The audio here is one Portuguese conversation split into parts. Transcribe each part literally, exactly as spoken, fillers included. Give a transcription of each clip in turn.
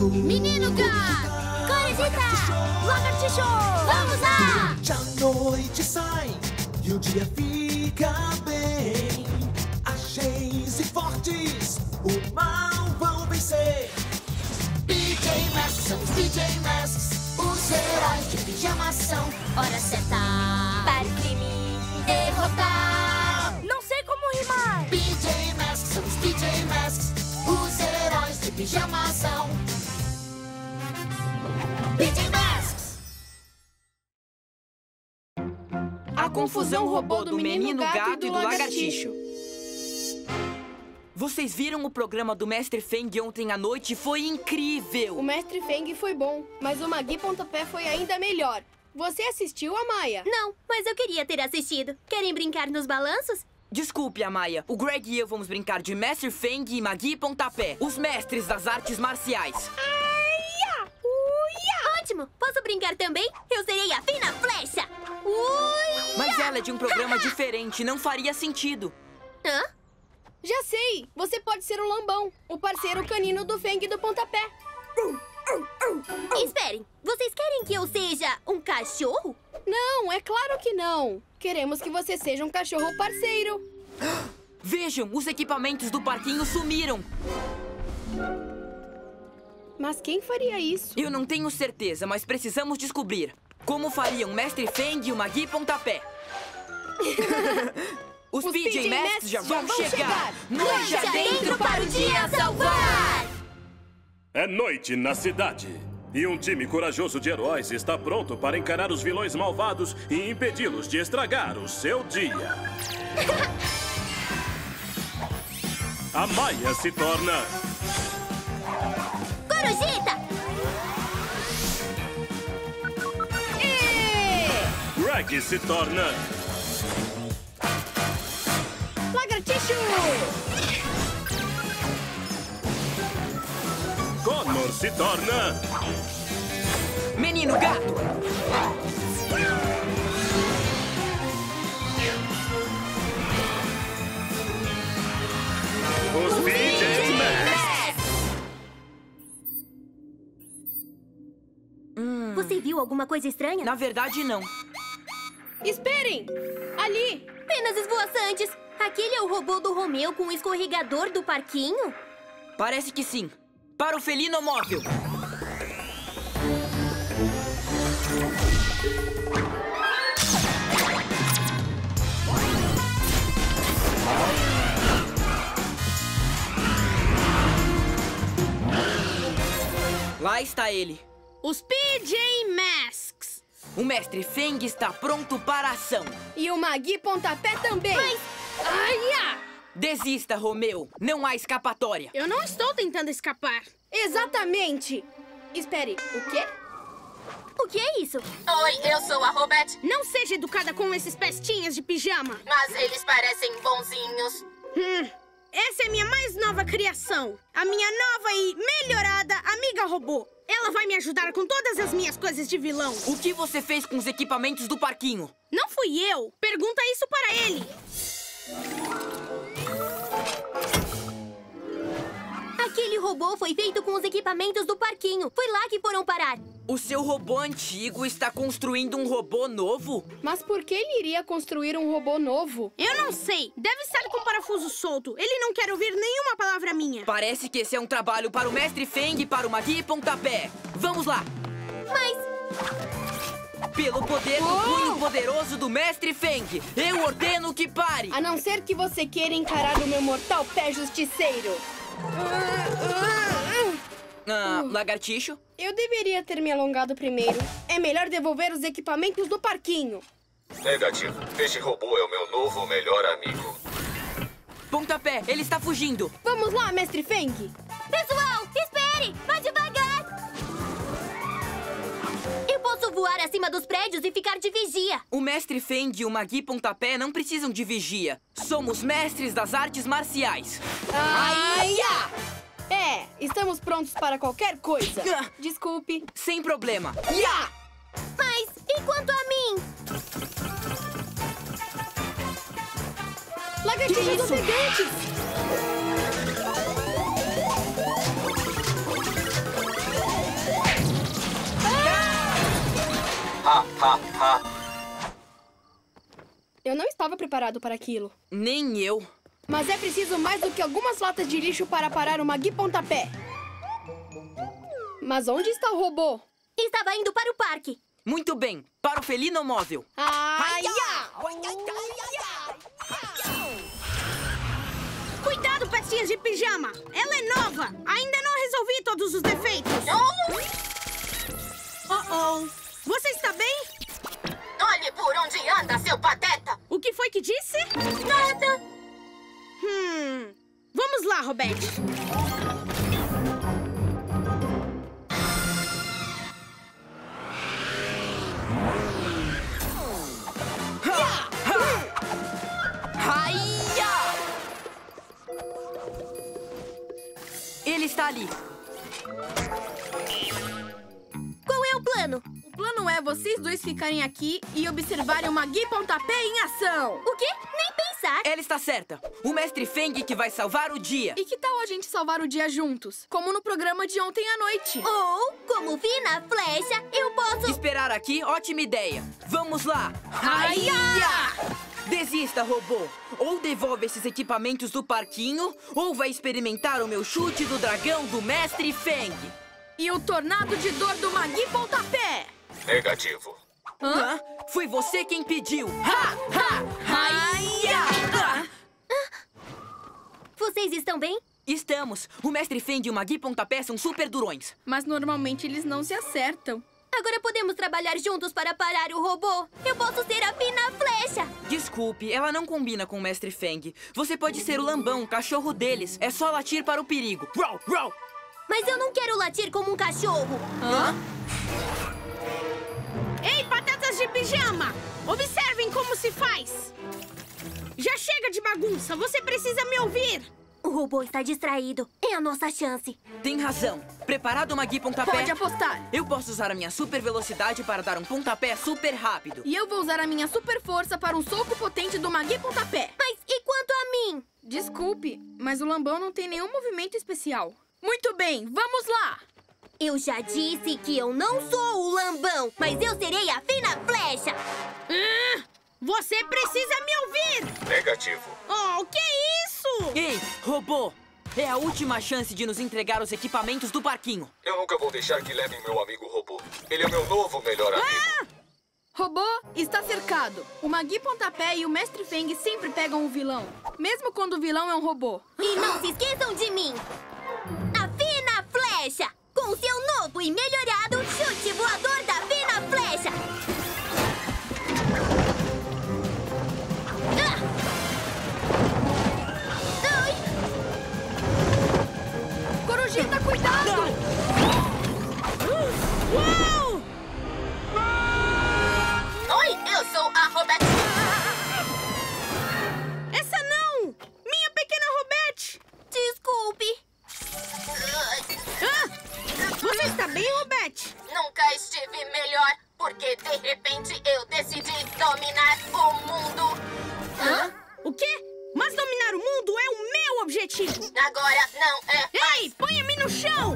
Gato, Menino Gato, Corujita, Lagartixo, vamos lá! A noite sai e o dia fica bem. Ágeis e fortes, o mal vão vencer. P J Masks, são os P J Masks, os heróis de pijama são. Hora certa para o crime derrotar. Não sei como rimar. P J Masks, são os P J Masks, os heróis de pijama são. P J Masks! A confusão roubou do Menino Gato e do Lagartixo. Vocês viram o programa do Mestre Feng ontem à noite? Foi incrível! O Mestre Feng foi bom, mas o Magui Pontapé foi ainda melhor. Você assistiu, Amaya? Não, mas eu queria ter assistido. Querem brincar nos balanços? Desculpe, Amaya. O Greg e eu vamos brincar de Mestre Feng e Magui Pontapé, os mestres das artes marciais. Posso brincar também? Eu serei a Fina Flecha! Uia! Mas ela é de um programa diferente, não faria sentido. Hã? Já sei! Você pode ser o Lambão, o parceiro canino do Feng do Pontapé. Uh, uh, uh, uh. Esperem, vocês querem que eu seja um cachorro? Não, é claro que não. Queremos que você seja um cachorro parceiro. Vejam, os equipamentos do parquinho sumiram. Mas quem faria isso? Eu não tenho certeza, mas precisamos descobrir. Como fariam Mestre Feng e o Magui Pontapé? Os, Os P J Masks já vão chegar! chegar. Noite adentro para o dia salvar! É noite na cidade. E um time corajoso de heróis está pronto para encarar os vilões malvados e impedi-los de estragar o seu dia. A Maia se torna... Corujita! E... Greg se torna... Lagartixo! Connor se torna... Menino Gato! Os P J Masks! Você viu alguma coisa estranha? Na verdade, não. Esperem! Ali! Penas esvoaçantes! Aquele é o robô do Romeo com o escorregador do parquinho? Parece que sim. Para o felino móvel! Lá está ele. Os P J Masks! O Mestre Feng está pronto para a ação. E o Magui Pontapé também. Mas... Aia! Desista, Romeo. Não há escapatória. Eu não estou tentando escapar. Exatamente. Espere, o quê? O que é isso? Oi, eu sou a Robette. Não seja educada com esses pestinhas de pijama. Mas eles parecem bonzinhos. Hum, essa é minha mais nova criação. A minha nova e melhorada amiga robô. Ela vai me ajudar com todas as minhas coisas de vilão. O que você fez com os equipamentos do parquinho? Não fui eu. Pergunta isso para ele. Aquele robô foi feito com os equipamentos do parquinho. Foi lá que foram parar. O seu robô antigo está construindo um robô novo? Mas por que ele iria construir um robô novo? Eu não sei. Deve estar com o parafuso solto. Ele não quer ouvir nenhuma palavra minha. Parece que esse é um trabalho para o Mestre Feng e para o Magui Pontapé. Vamos lá. Mas... Pelo poder do punho poderoso do Mestre Feng, eu ordeno que pare. A não ser que você queira encarar o meu mortal pé justiceiro. Ah, Lagartixo? Eu deveria ter me alongado primeiro. É melhor devolver os equipamentos do parquinho. Negativo. Este robô é o meu novo melhor amigo. Pontapé, ele está fugindo. Vamos lá, Mestre Feng. Pessoal, espere! Vai devagar! Eu posso voar acima dos prédios e ficar de vigia. O Mestre Feng e o Magui Pontapé não precisam de vigia. Somos mestres das artes marciais. Aia! É, estamos prontos para qualquer coisa. Desculpe. Sem problema. Yeah! Mas, e quanto a mim? Lagartixo dos gigantes! Eu não estava preparado para aquilo. Nem eu. Mas é preciso mais do que algumas latas de lixo para parar o Magui Pontapé. Mas onde está o robô? Estava indo para o parque. Muito bem, para o felino móvel. Ai, cuidado, pastinhas de pijama. Ela é nova. Ainda não resolvi todos os defeitos. Oh, oh. Você está bem? Olhe por onde anda, seu pateta. O que foi que disse? Nada. Hum. Vamos lá, Robette. Ele está ali. Qual é o plano? O plano é vocês dois ficarem aqui e observarem o Magui Pontapé em ação. O quê? Nem pensar. Ela está certa. O Mestre Feng que vai salvar o dia. E que tal a gente salvar o dia juntos? Como no programa de ontem à noite. Ou, como Fina Flecha, eu posso... Esperar aqui, ótima ideia. Vamos lá. Aia! Aia! Desista, robô! Ou devolve esses equipamentos do parquinho, ou vai experimentar o meu chute do dragão do Mestre Feng. E o tornado de dor do Magui Pontapé! Negativo. Hã? Hã? Foi você quem pediu! Ha! Ha! Ha! Vocês estão bem? Estamos. O Mestre Feng e o Magui Pontapé são super durões. Mas normalmente eles não se acertam. Agora podemos trabalhar juntos para parar o robô. Eu posso ser a Fina Flecha. Desculpe, ela não combina com o Mestre Feng. Você pode ser o Lambão, o cachorro deles. É só latir para o perigo. Row, row. Mas eu não quero latir como um cachorro. Hã? Ei, patatas de pijama! Observem como se faz. Já chega de bagunça. Você precisa me ouvir. O robô está distraído. É a nossa chance. Tem razão. Preparado, Magui Pontapé? Pode apostar. Eu posso usar a minha super velocidade para dar um pontapé super rápido. E eu vou usar a minha super força para um soco potente do Magui Pontapé. Mas e quanto a mim? Desculpe, mas o Lambão não tem nenhum movimento especial. Muito bem, vamos lá. Eu já disse que eu não sou o Lambão, mas eu serei a Fina Flecha. Hum, você precisa me ouvir. Negativo. Oh, o que é isso? Ei, robô! É a última chance de nos entregar os equipamentos do parquinho. Eu nunca vou deixar que levem meu amigo robô. Ele é meu novo melhor amigo. Ah! Robô está cercado. O Magui Pontapé e o Mestre Feng sempre pegam o vilão. Mesmo quando o vilão é um robô. E não se esqueçam de mim! A Fina Flecha! Com o seu novo e melhorado chute voador da Fina Flecha! Ah! Corujita, cuidado! Uau! Oi, eu sou a Robette. Essa não! Minha pequena Robette! Desculpe. Ah, você está bem, Robette? Nunca estive melhor, porque de repente eu decidi dominar o mundo. Hã? O quê? Mas dominar o mundo é o meu objetivo. Agora não é mais. Ei, ponha-me no chão.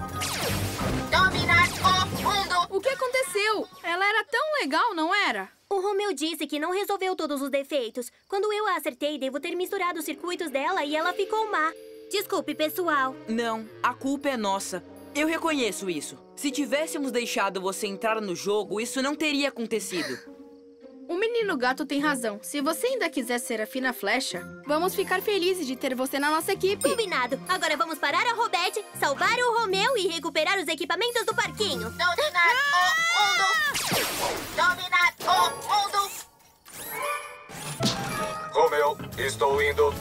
Dominar o mundo. O que aconteceu? Ela era tão legal, não era? O Romeo disse que não resolveu todos os defeitos. Quando eu a acertei, devo ter misturado os circuitos dela e ela ficou má. Desculpe, pessoal. Não, a culpa é nossa. Eu reconheço isso. Se tivéssemos deixado você entrar no jogo, isso não teria acontecido. O Menino Gato tem razão. Se você ainda quiser ser a Fina Flecha, vamos ficar felizes de ter você na nossa equipe. Combinado. Agora vamos parar a Robette, salvar o Romeo e recuperar os equipamentos do parquinho. Dominar o mundo! Dominar o mundo! Romeo, estou indo.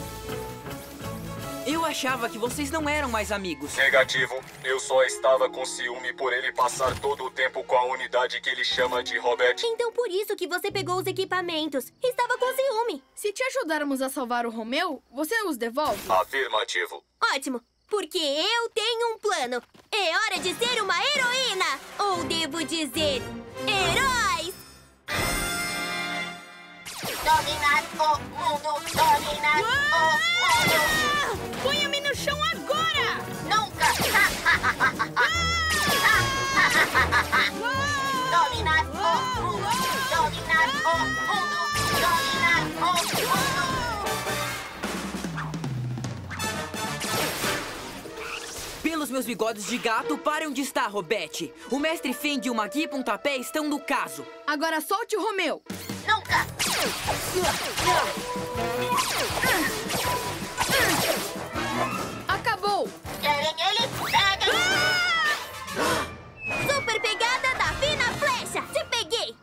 Eu achava que vocês não eram mais amigos. Negativo. Eu só estava com ciúme por ele passar todo o tempo com a unidade que ele chama de Robert. Então por isso que você pegou os equipamentos. Estava com ciúme. Se te ajudarmos a salvar o Romeo, você os devolve? Afirmativo. Ótimo. Porque eu tenho um plano. É hora de ser uma heroína. Ou devo dizer, heróis. Dominar o mundo. Dominar o mundo. Ponha-me no chão agora! Nunca! Dominar o mundo! pelos meus bigodes de gato, pare onde está, Robette. O Mestre Feng e o Magui Pontapé estão no caso. Agora solte o Romeo. Nunca! Acabou! Querem ele? Peguem! Ah! Super pegada da Fina Flecha! Te peguei!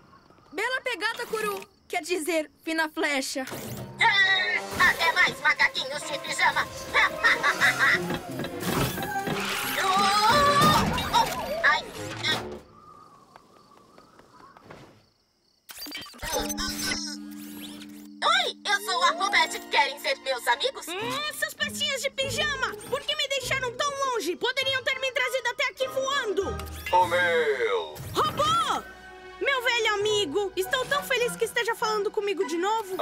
Bela pegada, Curu. Quer dizer, Fina Flecha. Ah, até mais, macaquinhos de pijama! Oi, eu sou a Robette. Querem ser meus amigos? Hum, seus pecinhas de pijama! Por que me deixaram tão longe? Poderiam ter me trazido até aqui voando! Ô, meu! Robô! Meu velho amigo! Estou tão feliz que esteja falando comigo de novo.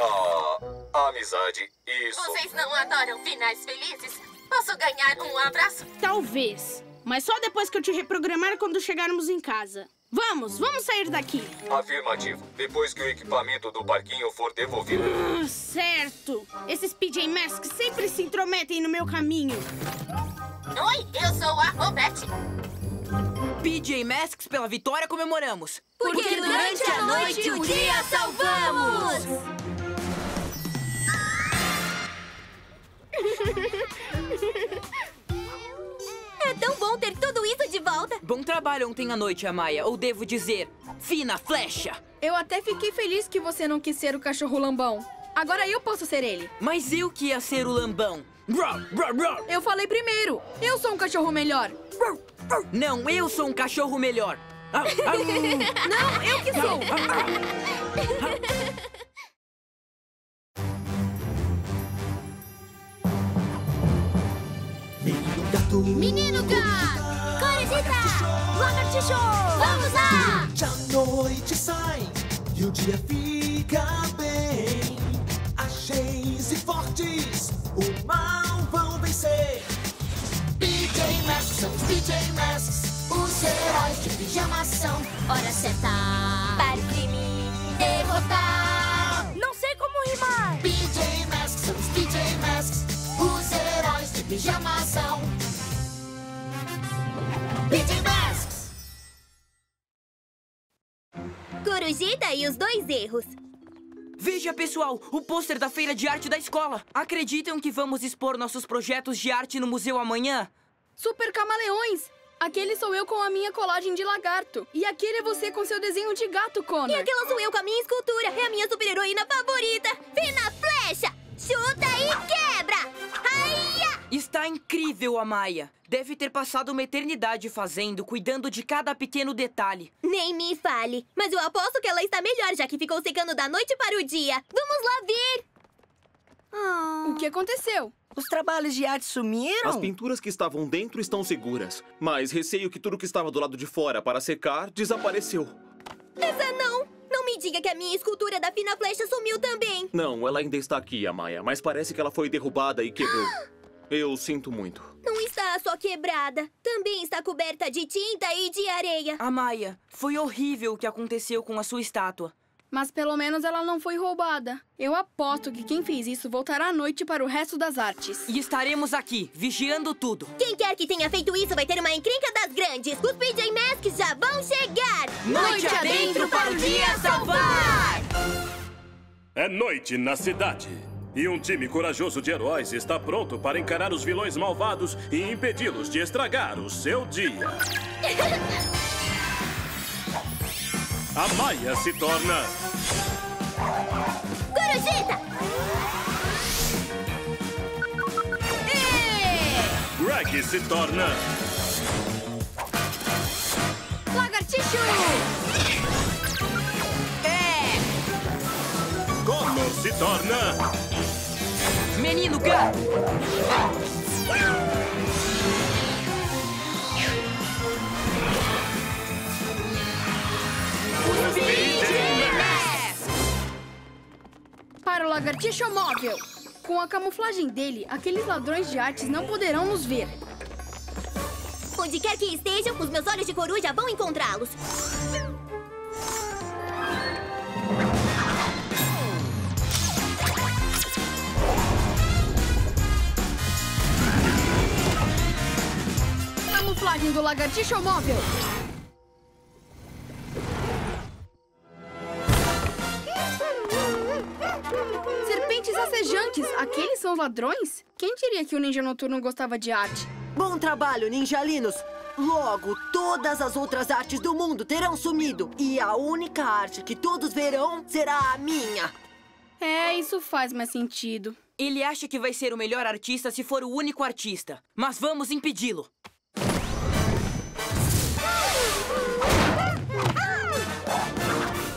Ah, amizade, isso... Vocês não adoram finais felizes? Posso ganhar um abraço? Talvez, mas só depois que eu te reprogramar quando chegarmos em casa. Vamos, vamos sair daqui. Afirmativo. Depois que o equipamento do parquinho for devolvido. Uh, certo. Esses P J Masks sempre se intrometem no meu caminho. Oi, eu sou a Robette. P J Masks, pela vitória comemoramos. Porque, Porque durante, durante a noite, o dia salvamos. É tão bom ter tudo isso de volta! Bom trabalho ontem à noite, Amaya. Ou devo dizer, Fina Flecha! Eu até fiquei feliz que você não quis ser o cachorro Lambão. Agora eu posso ser ele. Mas eu que ia ser o Lambão. Eu falei primeiro. Eu sou um cachorro melhor. Não, eu sou um cachorro melhor. Não, eu que sou. Menino Gato, Corujita, Lagartixo, vamos lá! Durante a noite sai e o dia fica bem. Acheis e fortes, o mal vão vencer. P J Masks são os P J Masks, os heróis de pijama são. Hora certa para o crime derrotar. Não sei como rimar. P J Masks são os P J Masks, os heróis de pijama são. P J Masks! Corujita e os dois erros. Veja, pessoal, o pôster da feira de arte da escola. Acreditam que vamos expor nossos projetos de arte no museu amanhã? Super camaleões! Aquele sou eu com a minha colagem de lagarto. E aquele é você com seu desenho de gato, Connor. E aquela sou eu com a minha escultura. É a minha super-heroína favorita. Fina Flecha! Chuta e quebra! Aia! Está incrível, Amaya. Deve ter passado uma eternidade fazendo, cuidando de cada pequeno detalhe. Nem me fale, mas eu aposto que ela está melhor, já que ficou secando da noite para o dia. Vamos lá ver! Oh. O que aconteceu? Os trabalhos de arte sumiram? As pinturas que estavam dentro estão seguras, mas receio que tudo que estava do lado de fora para secar desapareceu. Essa não! Não me diga que a minha escultura da Fina Flecha sumiu também! Não, ela ainda está aqui, Amaya, mas parece que ela foi derrubada e quebrou. Eu sinto muito. Não está só quebrada. Também está coberta de tinta e de areia. Amaya, foi horrível o que aconteceu com a sua estátua. Mas pelo menos ela não foi roubada. Eu aposto que quem fez isso voltará à noite para o resto das artes. E estaremos aqui, vigiando tudo. Quem quer que tenha feito isso vai ter uma encrenca das grandes. Os P J Masks já vão chegar. Noite, noite adentro para o dia salvar! É noite na cidade. E um time corajoso de heróis está pronto para encarar os vilões malvados e impedi-los de estragar o seu dia. Amaya se torna... Corujita! E... Greg se torna... Lagartixo! É... Connor se torna... Menino Gato! Para o Lagartixo móvel! Com a camuflagem dele, aqueles ladrões de artes não poderão nos ver. Onde quer que estejam, os meus olhos de coruja vão encontrá-los. personagem do Lagartixo Móvel. Serpentes acejantes, aqueles são ladrões? Quem diria que o Ninja Noturno gostava de arte? Bom trabalho, ninjalinos! Logo, todas as outras artes do mundo terão sumido. E a única arte que todos verão será a minha. É, isso faz mais sentido. Ele acha que vai ser o melhor artista se for o único artista. Mas vamos impedi-lo.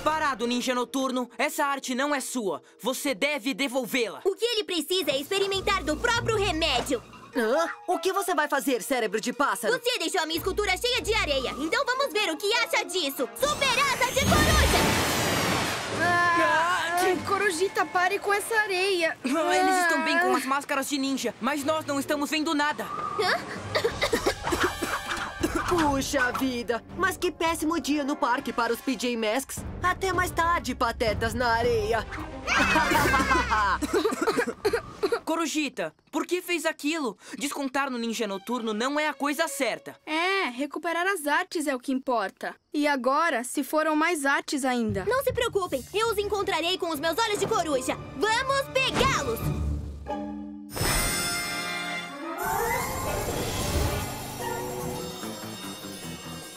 Parado, Ninja Noturno. Essa arte não é sua. Você deve devolvê-la. O que ele precisa é experimentar do próprio remédio. Hã? O que você vai fazer, cérebro de pássaro? Você deixou a minha escultura cheia de areia. Então vamos ver o que acha disso. Super asa de coruja! Ah, ah, que... Corujita, pare com essa areia. Ah, eles estão bem com as máscaras de ninja, mas nós não estamos vendo nada. Hã? Puxa vida, mas que péssimo dia no parque para os P J Masks. Até mais tarde, patetas na areia. Corujita, por que fez aquilo? Descontar no Ninja Noturno não é a coisa certa. É, recuperar as artes é o que importa. E agora, se foram mais artes ainda. Não se preocupem, eu os encontrarei com os meus olhos de coruja. Vamos pegá-los!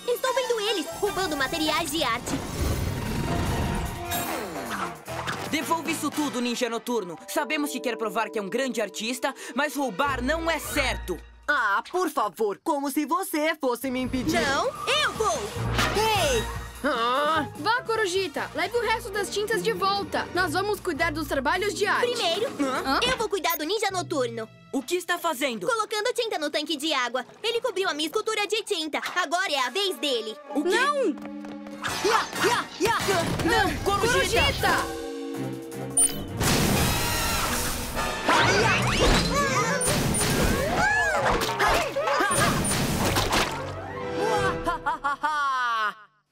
Estou vendo eles roubando materiais de arte. Devolve isso tudo, Ninja Noturno. Sabemos que quer provar que é um grande artista, mas roubar não é certo. Ah, por favor, como se você fosse me impedir. Não, eu vou! Ei! Ah. Vá, Corujita, leve o resto das tintas de volta. Nós vamos cuidar dos trabalhos de arte. Primeiro, Hã? eu vou cuidar do Ninja Noturno. O que está fazendo? Colocando tinta no tanque de água. Ele cobriu a minha escultura de tinta. Agora é a vez dele. O quê? Não! Yeah, yeah, yeah. Não, não, Corujita! Corujita!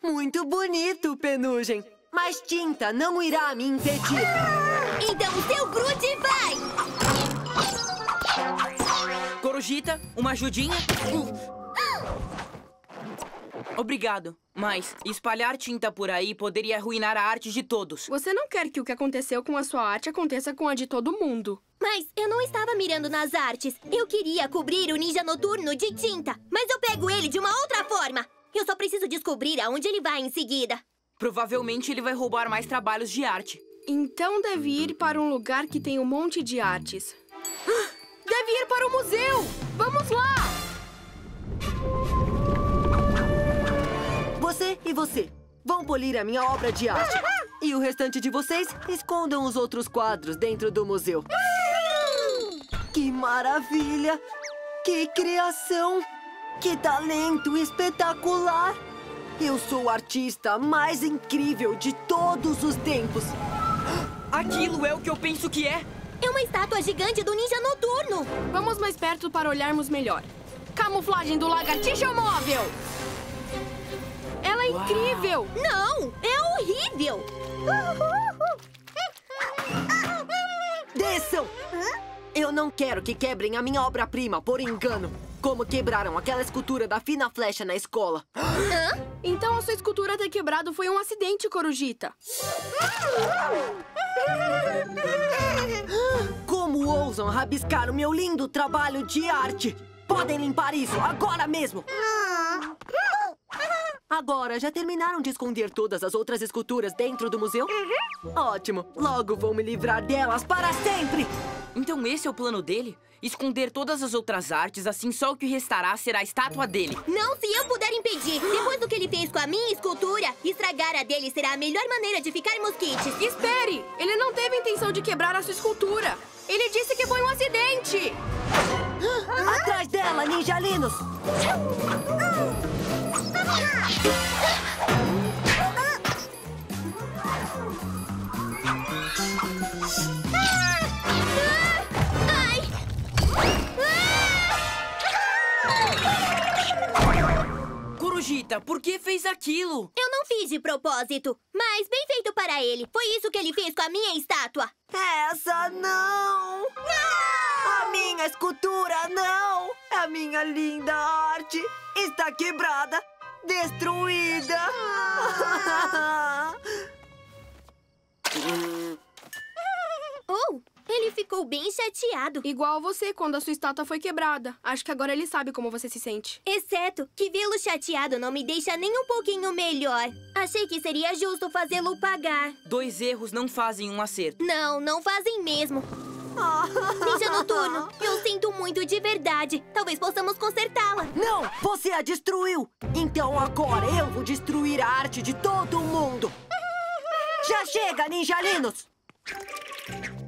Muito bonito, Penugem. Mas tinta não irá me impedir. Então o seu grude vai! Corujita, uma ajudinha? Obrigado, mas espalhar tinta por aí poderia arruinar a arte de todos. Você não quer que o que aconteceu com a sua arte aconteça com a de todo mundo. Mas eu não estava mirando nas artes. Eu queria cobrir o Ninja Noturno de tinta, mas eu pego ele de uma outra forma. Eu só preciso descobrir aonde ele vai em seguida. Provavelmente ele vai roubar mais trabalhos de arte. Então deve ir para um lugar que tem um monte de artes. Deve ir para o museu! Vamos lá! Você e você vão polir a minha obra de arte. E o restante de vocês escondam os outros quadros dentro do museu. Que maravilha! Que criação! Que talento espetacular! Eu sou o artista mais incrível de todos os tempos. Aquilo é o que eu penso que é. É uma estátua gigante do Ninja Noturno. Vamos mais perto para olharmos melhor. Camuflagem do Lagartixo Móvel. Ela é incrível! Uau. Não, é horrível! Desçam! Eu não quero que quebrem a minha obra-prima por engano. Como quebraram aquela escultura da Fina Flecha na escola. Hã? Então a sua escultura ter quebrado foi um acidente, Corujita. Como ousam rabiscar o meu lindo trabalho de arte? Podem limpar isso agora mesmo! Agora, já terminaram de esconder todas as outras esculturas dentro do museu? Uhum. Ótimo! Logo vou me livrar delas para sempre! Então esse é o plano dele? Esconder todas as outras artes, assim só o que restará será a estátua dele. Não se eu puder impedir! Depois do que ele fez com a minha escultura, estragar a dele será a melhor maneira de ficarmos quites. Espere! Ele não teve intenção de quebrar a sua escultura. Ele disse que foi um acidente! Atrás dela, ninjalinos! Corujita, por que fez aquilo? Eu não fiz de propósito, mas bem feito para ele. Foi isso que ele fez com a minha estátua. Essa não! Não! A minha escultura não! A minha linda arte está quebrada, destruída. Oh, ele ficou bem chateado. Igual você quando a sua estátua foi quebrada. Acho que agora ele sabe como você se sente. Exceto que vê-lo chateado não me deixa nem um pouquinho melhor. Achei que seria justo fazê-lo pagar. Dois erros não fazem um acerto. Não, não fazem mesmo. Ninja Noturno, eu sinto muito de verdade. Talvez possamos consertá-la. Não, você a destruiu. Então agora eu vou destruir a arte de todo mundo. Já chega, ninjalinos.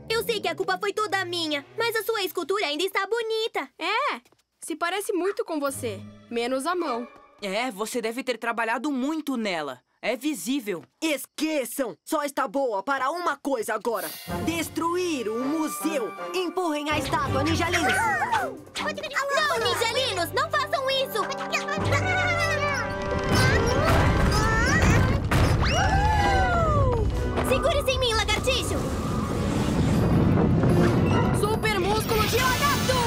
Eu sei que a culpa foi toda minha, mas a sua escultura ainda está bonita. É, se parece muito com você, menos a mão. É, você deve ter trabalhado muito nela. É visível. Esqueçam! Só está boa para uma coisa agora. Destruir o museu. Empurrem a estátua, ninjalinos. Não, ninjalinos! Não façam isso! Segure-se em mim, lagartixo! Super músculo de lagarto!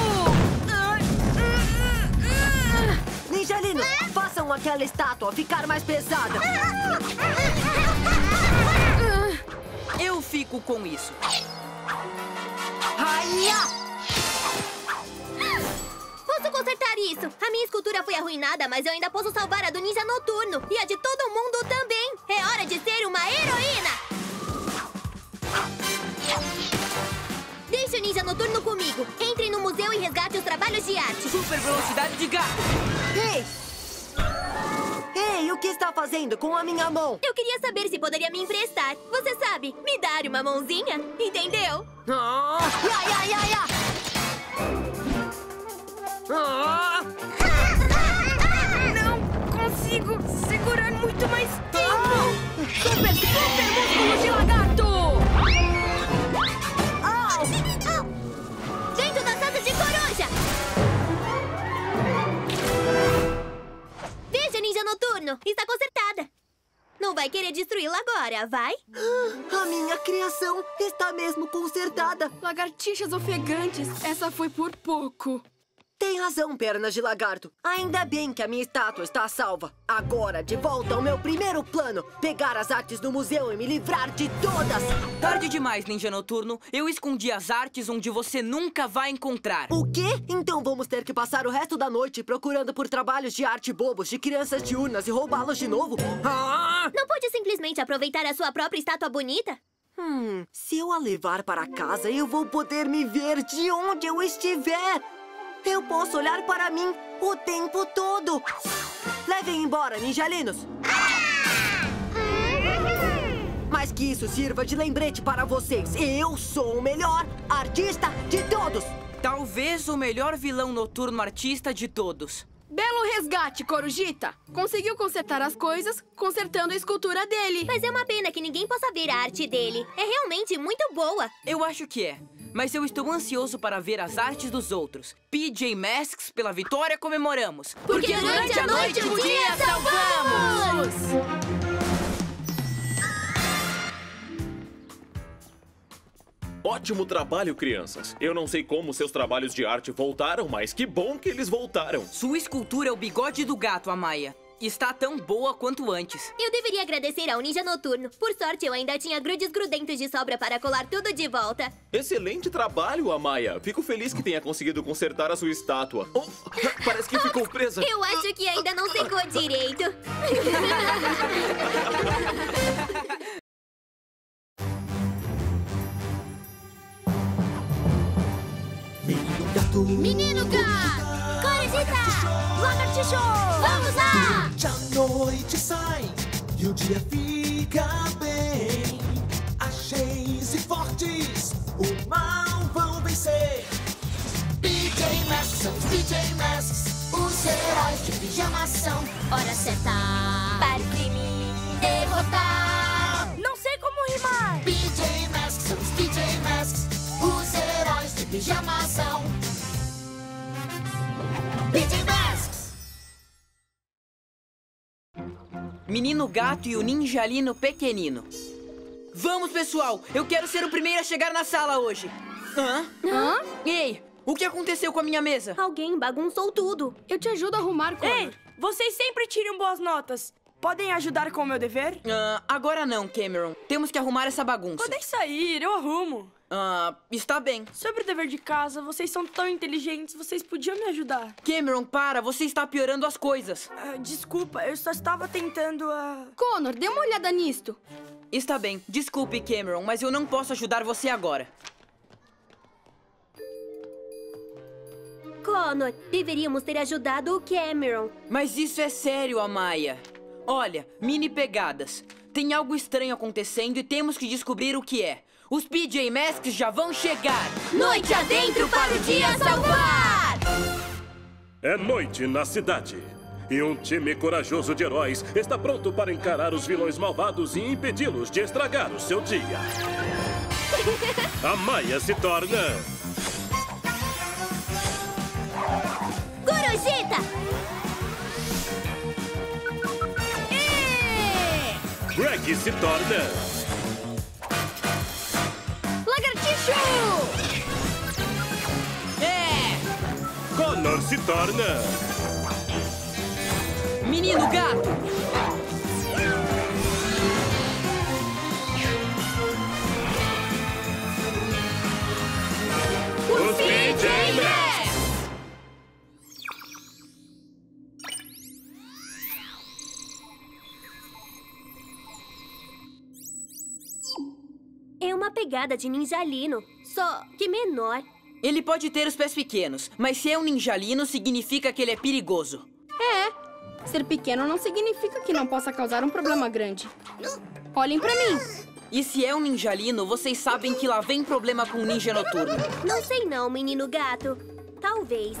Ninjalinos, façam aquela estátua ficar mais pesada. Eu fico com isso. Posso consertar isso. A minha escultura foi arruinada, mas eu ainda posso salvar a do Ninja Noturno. E a de todo mundo também. É hora de ser uma heroína. Deixe o Ninja Noturno comigo. Entre no museu e resgate os trabalhos de arte. Super velocidade de gato. Ei! Ei, o que está fazendo com a minha mão? Eu queria saber se poderia me emprestar. Você sabe, me dar uma mãozinha, entendeu? Ah! Ai, ai, ai, ai! Ah! Não consigo segurar muito mais tempo. Ah! Super, super músculo de lagarto! Dentro da casa de coruja! Veja, Ninja Noturno! Está consertada! Não vai querer destruí-la agora, vai? A minha criação está mesmo consertada! Lagartixas ofegantes! Essa foi por pouco! Tem razão, pernas de lagarto. Ainda bem que a minha estátua está salva. Agora, de volta ao meu primeiro plano. Pegar as artes do museu e me livrar de todas. Tarde demais, Ninja Noturno. Eu escondi as artes onde você nunca vai encontrar. O quê? Então vamos ter que passar o resto da noite procurando por trabalhos de arte bobos de crianças diurnas e roubá-los de novo? Ah! Não pode simplesmente aproveitar a sua própria estátua bonita? Hum, se eu a levar para casa, eu vou poder me ver de onde eu estiver. Eu posso olhar para mim o tempo todo. Levem embora, ninjalinos. Ah! Mas que isso sirva de lembrete para vocês. Eu sou o melhor artista de todos. Talvez o melhor vilão noturno artista de todos. Belo resgate, Corujita. Conseguiu consertar as coisas, consertando a escultura dele. Mas é uma pena que ninguém possa ver a arte dele. É realmente muito boa. Eu acho que é. Mas eu estou ansioso para ver as artes dos outros. P J Masks, pela vitória comemoramos. Porque, Porque durante, durante a noite, a noite o dia salvamos! Ótimo trabalho, crianças. Eu não sei como seus trabalhos de arte voltaram, mas que bom que eles voltaram. Sua escultura é o bigode do gato, Amaya. Está tão boa quanto antes. Eu deveria agradecer ao Ninja Noturno. Por sorte, eu ainda tinha grudes grudentos de sobra para colar tudo de volta. Excelente trabalho, Amaya. Fico feliz que tenha conseguido consertar a sua estátua. Oh, parece que ficou presa. Eu acho que ainda não secou direito. Menino Gato. Menino Gato. Corujita. Lagartixo. Vamos lá! A noite sai e o dia fica bem. Ágeis e fortes, o mal vão vencer. P J Masks, são os P J Masks, os heróis de pijama são. Hora certa para o crime derrotar. Não sei como rimar. P J Masks, são os P J Masks, os heróis de pijama são. P J Masks. Menino Gato e o Ninjalino Pequenino. Vamos, pessoal! Eu quero ser o primeiro a chegar na sala hoje. Hã? Hã? Ei, O que aconteceu com a minha mesa? Alguém bagunçou tudo. Eu te ajudo a arrumar, Connor. Ei, vocês sempre tiram boas notas. Podem ajudar com o meu dever? Uh, agora não, Cameron. Temos que arrumar essa bagunça. Podem sair, eu arrumo. Ah, uh, está bem. Sobre o dever de casa, vocês são tão inteligentes, vocês podiam me ajudar. Cameron, para, você está piorando as coisas. Uh, desculpa, eu só estava tentando a... Uh... Connor, dê uma olhada nisto. Está bem, desculpe, Cameron, mas eu não posso ajudar você agora. Connor, deveríamos ter ajudado o Cameron. Mas isso é sério, Amaya. Olha, mini pegadas. Tem algo estranho acontecendo e temos que descobrir o que é. Os P J Masks já vão chegar! Noite adentro para o dia salvar! É noite na cidade. E um time corajoso de heróis está pronto para encarar os vilões malvados e impedi-los de estragar o seu dia. Amaya se torna... Corujita! E... Greg se torna... É! Connor se torna... Menino Gato! Os P J Masks! É uma pegada de ninjalino. Só que menor. Ele pode ter os pés pequenos, mas se é um ninjalino, significa que ele é perigoso. É. Ser pequeno não significa que não possa causar um problema grande. Olhem pra mim. E se é um ninjalino, vocês sabem que lá vem problema com o Ninja Noturno. Não sei não, Menino Gato. Talvez.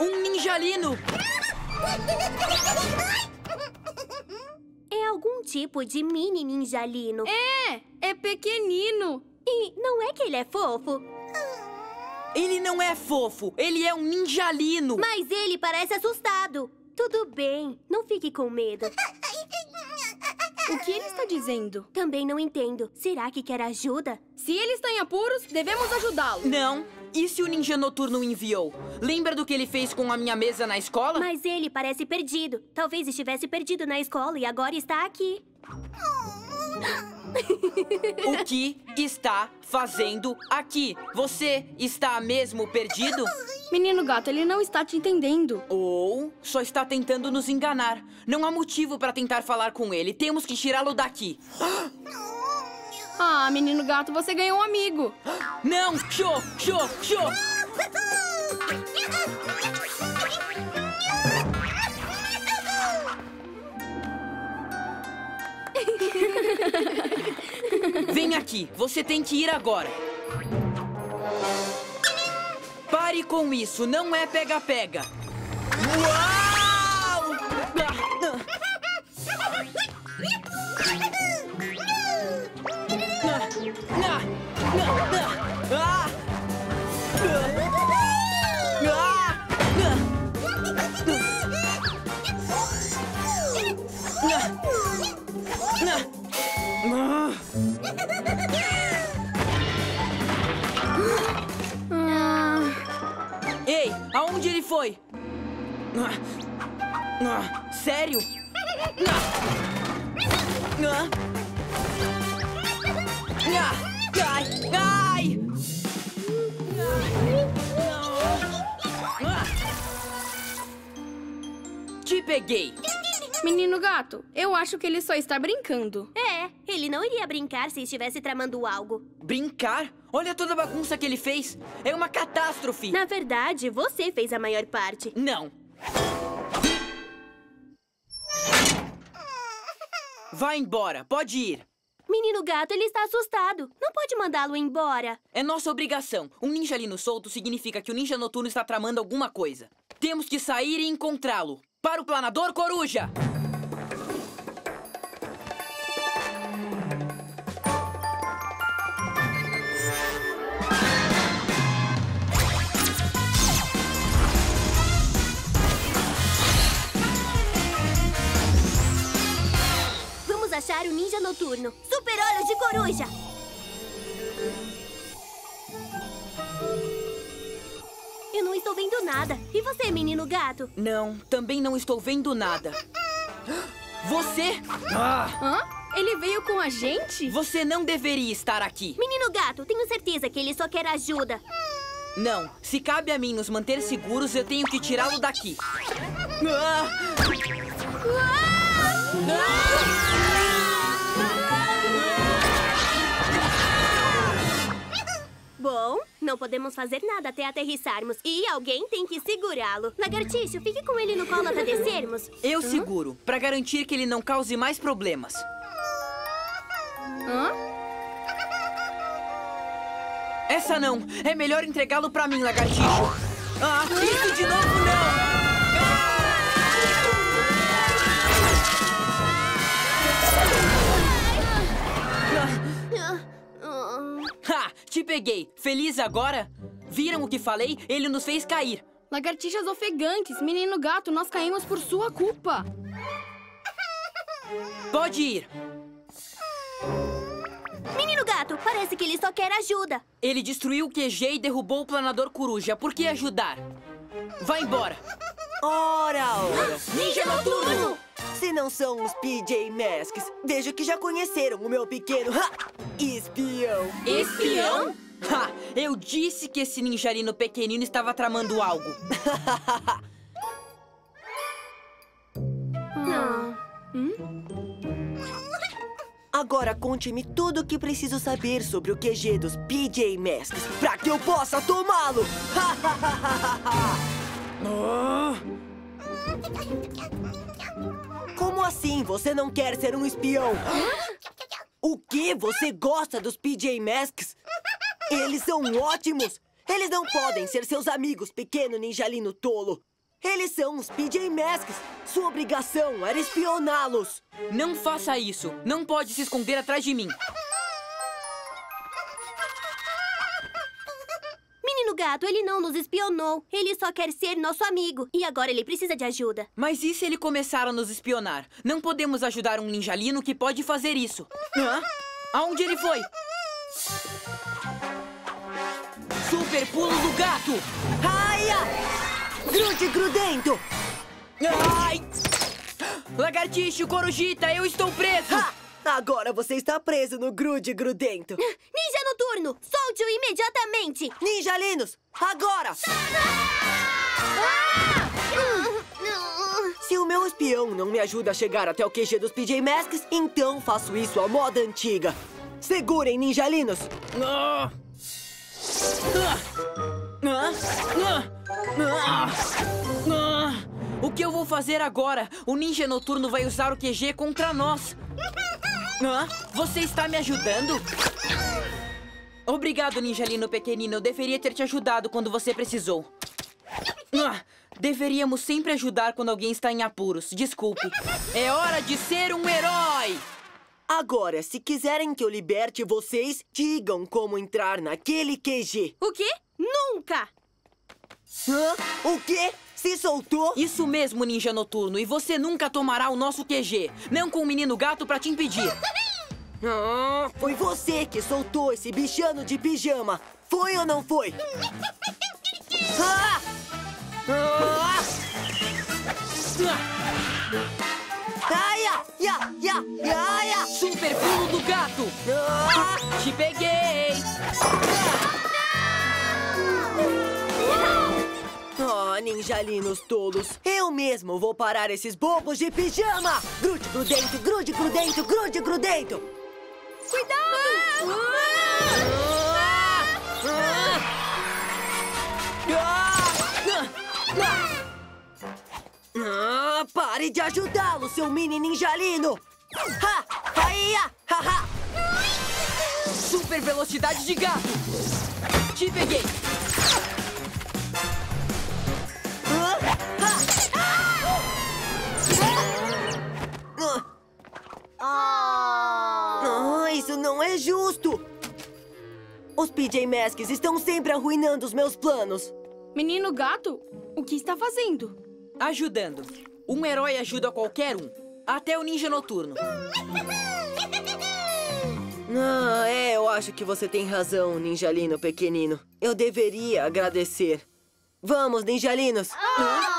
Um ninjalino! É algum tipo de mini ninjalino. É! É pequenino! E não é que ele é fofo? Ele não é fofo! Ele é um ninjalino! Mas ele parece assustado! Tudo bem, não fique com medo. O que ele está dizendo? Também não entendo. Será que quer ajuda? Se ele está em apuros, devemos ajudá-lo. Não. E se o Ninja Noturno enviou? Lembra do que ele fez com a minha mesa na escola? Mas ele parece perdido. Talvez estivesse perdido na escola e agora está aqui. O que está fazendo aqui? Você está mesmo perdido? Menino Gato, ele não está te entendendo. Ou só está tentando nos enganar. Não há motivo para tentar falar com ele. Temos que tirá-lo daqui. Ah, Menino Gato, você ganhou um amigo. Não! Show, show, show! Vem aqui, você tem que ir agora. Pare com isso, não é pega-pega. Uau! Ei, aonde ele foi? Sério? Ai, ai! Te peguei. Menino Gato, eu acho que ele só está brincando. É, ele não iria brincar se estivesse tramando algo. Brincar? Olha toda a bagunça que ele fez. É uma catástrofe. Na verdade, você fez a maior parte. Não. Vá embora, pode ir. Menino Gato, ele está assustado. Não pode mandá-lo embora. É nossa obrigação. Um ninjalino solto significa que o Ninja Noturno está tramando alguma coisa. Temos que sair e encontrá-lo. Para o planador coruja! achar o Ninja Noturno. Super olho de coruja! Eu não estou vendo nada. E você, menino gato? Não, também não estou vendo nada. Você! Ah. Hã? Ele veio com a gente? Você não deveria estar aqui. Menino gato, tenho certeza que ele só quer ajuda. Não, se cabe a mim nos manter seguros, eu tenho que tirá-lo daqui. Ah. Ah. Ah. Bom, não podemos fazer nada até aterrissarmos. E alguém tem que segurá-lo. Lagartixo, fique com ele no colo até descermos. Eu hum? seguro, pra garantir que ele não cause mais problemas. Hã? Essa não. É melhor entregá-lo pra mim, lagartixo. Ah, isso de novo não! Ha! Te peguei! Feliz agora? Viram o que falei? Ele nos fez cair. Lagartixas ofegantes, menino gato, nós caímos por sua culpa. Pode ir. Menino gato, parece que ele só quer ajuda. Ele destruiu o Q G e derrubou o planador coruja. Por que ajudar? Vai embora. Ora, ora. Ah, Ninja Noturno! Se não são os P J Masks, vejo que já conheceram o meu pequeno ha, espião. Espião? Ha! Eu disse que esse ninjarino pequenino estava tramando algo. Não. Hum? Agora conte-me tudo o que preciso saber sobre o Q G dos P J Masks pra que eu possa tomá-lo! Como assim você não quer ser um espião? O que você gosta dos P J Masks? Eles são ótimos! Eles não podem ser seus amigos, pequeno ninjalino tolo! Eles são os P J Masks. Sua obrigação era espioná-los. Não faça isso. Não pode se esconder atrás de mim. Menino gato, ele não nos espionou. Ele só quer ser nosso amigo. E agora ele precisa de ajuda. Mas e se ele começar a nos espionar? Não podemos ajudar um ninjalino que pode fazer isso. Hã? Aonde ele foi? Super pulo do gato! Raia! Grude grudento! Ai! Lagartixo, Corujita, eu estou preso! Ha! Agora você está preso no grude grudento! Ninja Noturno, solte-o imediatamente! Ninjalinos, agora! Ah! Se o meu espião não me ajuda a chegar até o Q G dos P J Masks, então faço isso à moda antiga! Segurem, ninjalinos! Ah! Ah! Ah, ah, ah, ah. O que eu vou fazer agora? O Ninja Noturno vai usar o Q G contra nós. Ah, você está me ajudando? Obrigado, ninjalino pequenino. Eu deveria ter te ajudado quando você precisou. Ah, deveríamos sempre ajudar quando alguém está em apuros. Desculpe. É hora de ser um herói! Agora, se quiserem que eu liberte vocês, digam como entrar naquele Q G. O quê? Nunca! Hã? O quê? Se soltou? Isso mesmo, Ninja Noturno. E você nunca tomará o nosso Q G. Não com o menino gato pra te impedir. Ah, foi você que soltou esse bichano de pijama. Foi ou não foi? Ah! Ah! Ai, ai, ai, ai, ai. Super pulo do gato! Ah! Te peguei! Ah! Oh, ninjalinos tolos, eu mesmo vou parar esses bobos de pijama! Grude grudento, grude grudento, grude grudento! Cuidado! Ah! Ah! Ah, pare de ajudá-lo, seu mini ninjalino! Ha! Haia! Ha! Super velocidade de gato! Te peguei! Ah, isso não é justo! Os P J Masks estão sempre arruinando os meus planos. Menino gato, o que está fazendo? Ajudando. Um herói ajuda qualquer um. até o Ninja Noturno. Ah, é, eu acho que você tem razão, Ninjalino pequenino. Eu deveria agradecer. Vamos, Ninjalinos! Oh.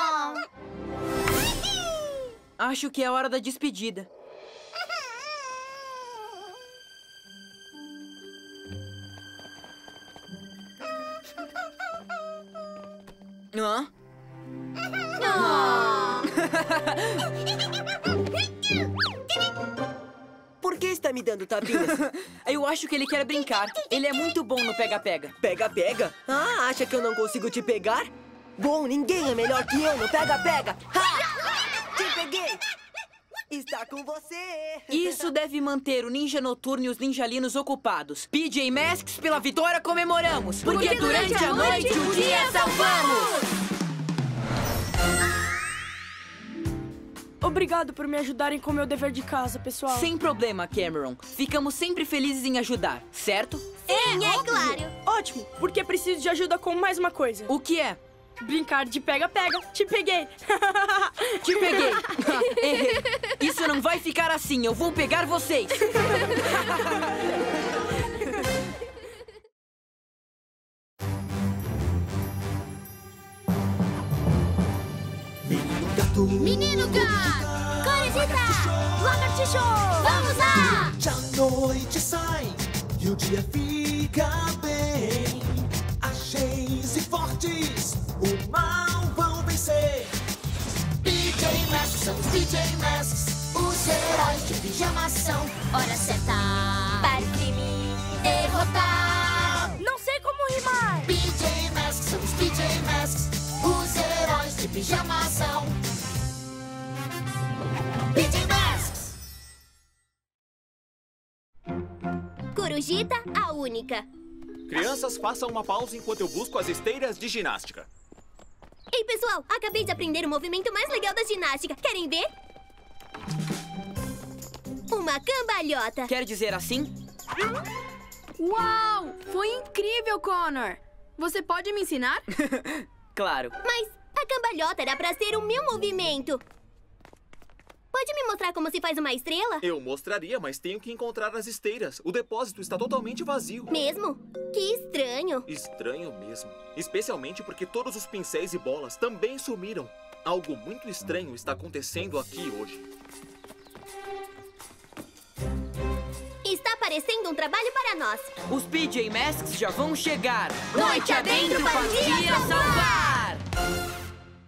Acho que é hora da despedida. Hã? Ah. Por que está me dando tapinhas? Eu acho que ele quer brincar. Ele é muito bom no pega-pega. Pega-pega? Ah, acha que eu não consigo te pegar? Bom, ninguém é melhor que eu no pega-pega. Te peguei! Está com você! Isso deve manter o Ninja Noturno e os Ninjalinos ocupados. P J Masks, pela vitória comemoramos! Porque, porque durante, durante a noite, noite o dia salvamos! Obrigado por me ajudarem com o meu dever de casa, pessoal. Sem problema, Cameron. Ficamos sempre felizes em ajudar, certo? Sim, é, é claro! Ótimo, porque preciso de ajuda com mais uma coisa. O que é? Brincar de pega-pega. Te peguei. Te peguei. Isso não vai ficar assim. Eu vou pegar vocês. Menino Gato. Menino Gato. Corujita. Lagartixo. Vamos lá. Durante a noite sai e o dia fica bem. Ágeis e fortes, o mal vão vencer. P J Masks, são os P J Masks, os heróis de pijamação. Hora certa para o crime derrotar. Não sei como rimar. P J Masks, são os P J Masks, os heróis de pijamação. P J Masks. Corujita, a única. Crianças, façam uma pausa enquanto eu busco as esteiras de ginástica. Ei, pessoal, acabei de aprender o movimento mais legal da ginástica. Querem ver? Uma cambalhota. Quer dizer assim? Uau! Foi incrível, Connor! Você pode me ensinar? Claro. Mas a cambalhota era pra ser o meu movimento. Pode me mostrar como se faz uma estrela? Eu mostraria, mas tenho que encontrar as esteiras. O depósito está totalmente vazio. Mesmo? Que estranho. Estranho mesmo. Especialmente porque todos os pincéis e bolas também sumiram. Algo muito estranho está acontecendo aqui hoje. Está parecendo um trabalho para nós. Os P J Masks já vão chegar. Noite adentro para o dia salvar!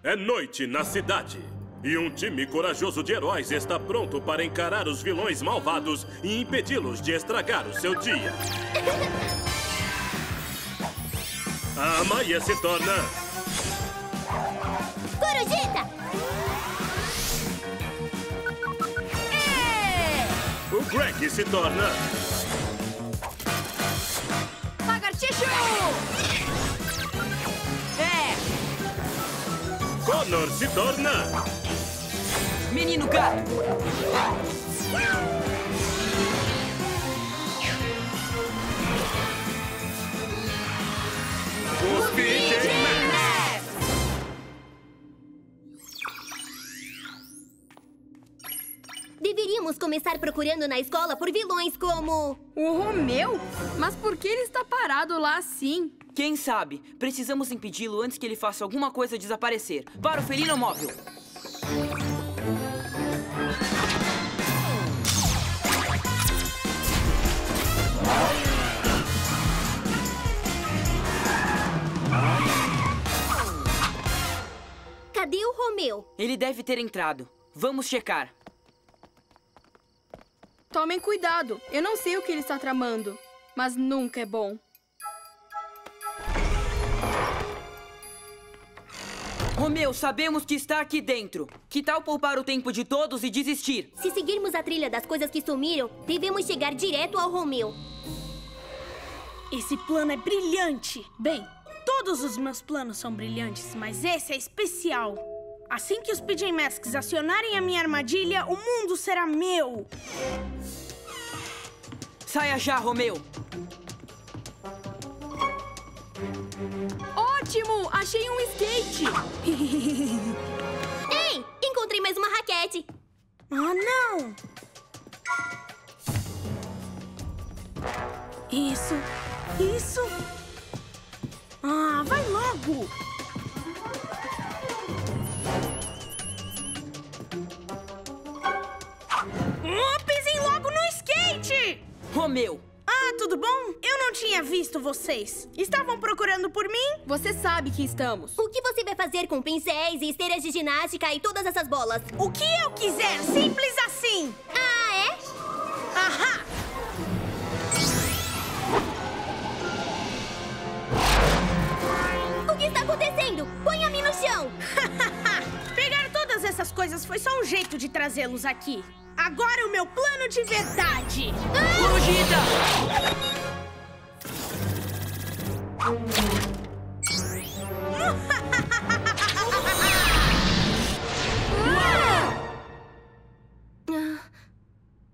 É noite na cidade. E um time corajoso de heróis está pronto para encarar os vilões malvados e impedi-los de estragar o seu dia. A Amaya se torna... Corujita! É! O Greg se torna... Lagartixo! É! Connor se torna... Menino Gato! Os P J Masks! Deveríamos começar procurando na escola por vilões como... O Romeo? Mas por que ele está parado lá assim? Quem sabe? Precisamos impedi-lo antes que ele faça alguma coisa desaparecer. Para o felino móvel! Cadê o Romeu? Ele deve ter entrado. Vamos checar. Tomem cuidado. Eu não sei o que ele está tramando, mas nunca é bom. Romeu, sabemos que está aqui dentro. Que tal poupar o tempo de todos e desistir? Se seguirmos a trilha das coisas que sumiram, devemos chegar direto ao Romeu. Esse plano é brilhante. Bem, todos os meus planos são brilhantes, mas esse é especial. Assim que os P J Masks acionarem a minha armadilha, o mundo será meu. Saia já, Romeu. Ótimo! Achei um skate! Ei! Encontrei mais uma raquete! Ah, não! Isso! Isso! Ah, vai logo! Oh, pisei logo no skate! Romeu! Ah, tudo bom? Eu não tinha visto vocês. Estavam procurando por mim? Você sabe que estamos. O que você vai fazer com pincéis e esteiras de ginástica e todas essas bolas? O que eu quiser, simples assim! Ah, é? Ahá! O que está acontecendo? Ponha-me no chão! Pegar todas essas coisas foi só um jeito de trazê-los aqui. Agora o meu plano de verdade! Corujita!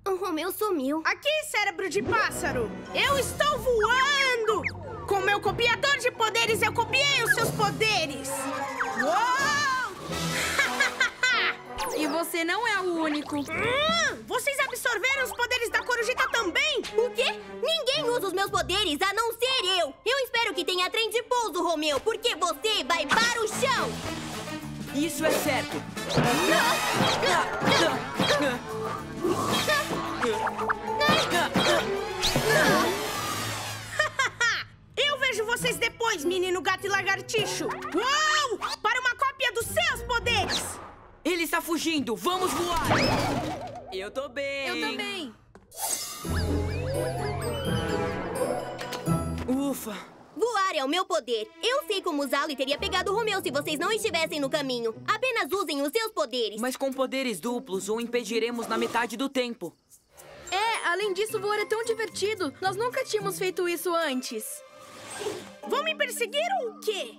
O Romeu sumiu. Aqui, cérebro de pássaro! Eu estou voando! Com meu copiador de poderes, eu copiei os seus poderes! Uou! E você não é o único. Hum, vocês absorveram os poderes da Corujita também? O quê? Ninguém usa os meus poderes a não ser eu. Eu espero que tenha trem de pouso, Romeu, porque você vai para o chão. Isso é certo. Eu vejo vocês depois, menino gato e lagartixo. Uau! Para uma cópia dos seus poderes. Ele está fugindo! Vamos voar! Eu tô bem! Eu também! Ufa! Voar é o meu poder! Eu sei como usá-lo e teria pegado o Romeu se vocês não estivessem no caminho! Apenas usem os seus poderes! Mas com poderes duplos, o impediremos na metade do tempo! É, além disso, voar é tão divertido! Nós nunca tínhamos feito isso antes! Vão me perseguir ou o quê?